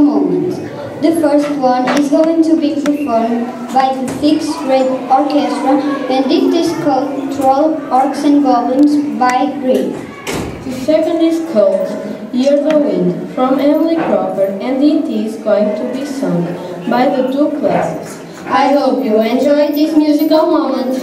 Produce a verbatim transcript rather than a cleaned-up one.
musical moments. The first one is going to be performed by the Sixth Grade Orchestra and it is called Troll, Orcs and Goblins by Grieg. The second is called Hear the Wind from Emily Cropper and it is going to be sung by the two classes. I hope you enjoy this musical moment.